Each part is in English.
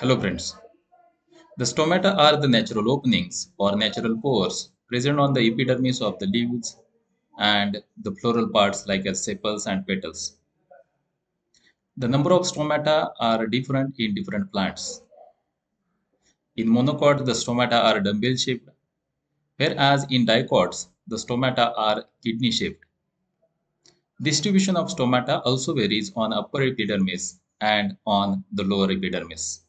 Hello friends. The stomata are the natural openings or natural pores present on the epidermis of the leaves and the floral parts like as sepals and petals. The number of stomata are different in different plants. In monocot, the stomata are dumbbell shaped, whereas in dicots, the stomata are kidney shaped. Distribution of stomata also varies on upper epidermis and on the lower epidermis.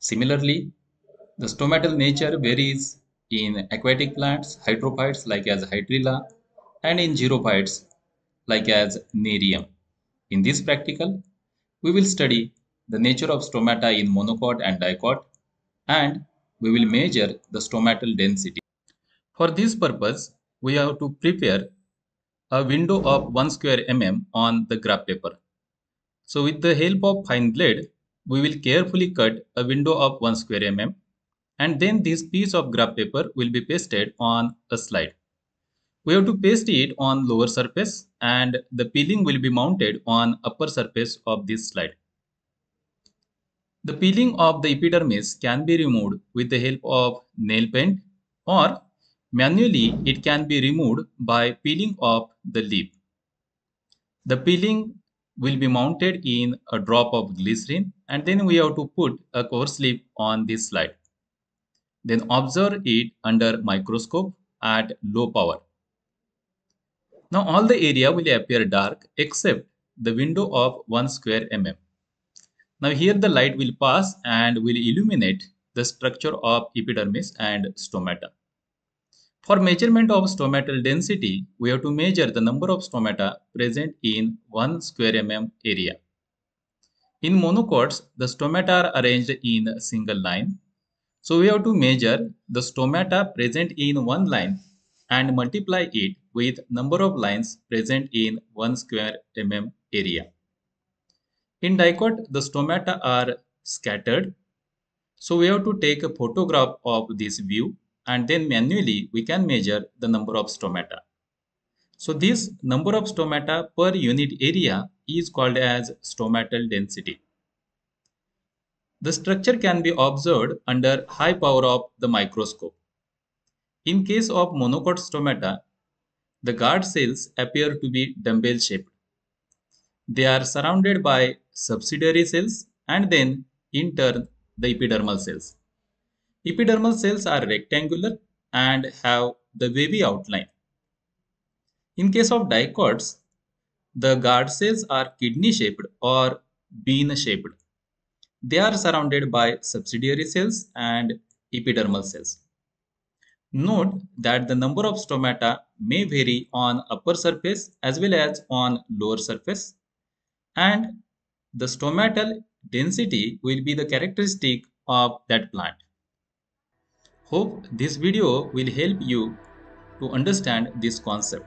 Similarly, the stomatal nature varies in aquatic plants, hydrophytes like as hydrilla, and in xerophytes like as nerium. In this practical, we will study the nature of stomata in monocot and dicot, and we will measure the stomatal density. For this purpose, we have to prepare a window of 1 square mm on the graph paper. So with the help of fine blade, we will carefully cut a window of 1 square mm and then this piece of graph paper will be pasted on a slide. We have to paste it on lower surface and the peeling will be mounted on upper surface of this slide. The peeling of the epidermis can be removed with the help of nail paint, or manually it can be removed by peeling of the leaf. The peeling will be mounted in a drop of glycerin and then we have to put a coarse leaf on this slide. Then observe it under microscope at low power. Now all the area will appear dark except the window of 1 square mm. Now here the light will pass and will illuminate the structure of epidermis and stomata. For measurement of stomatal density, we have to measure the number of stomata present in 1 square mm area. In monocots, the stomata are arranged in a single line. So we have to measure the stomata present in one line and multiply it with number of lines present in 1 square mm area. In dicot, the stomata are scattered. So we have to take a photograph of this view, and then manually we can measure the number of stomata. So this number of stomata per unit area is called as stomatal density. The structure can be observed under high power of the microscope. In case of monocot stomata, the guard cells appear to be dumbbell shaped. They are surrounded by subsidiary cells and then in turn the epidermal cells. Epidermal cells are rectangular and have the wavy outline. In case of dicots, the guard cells are kidney shaped or bean shaped. They are surrounded by subsidiary cells and epidermal cells. Note that the number of stomata may vary on upper surface as well as on lower surface, and the stomatal density will be the characteristic of that plant. Hope this video will help you to understand this concept.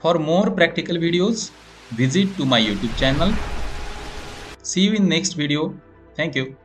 For more practical videos, visit to my YouTube channel. See you in next video. Thank you.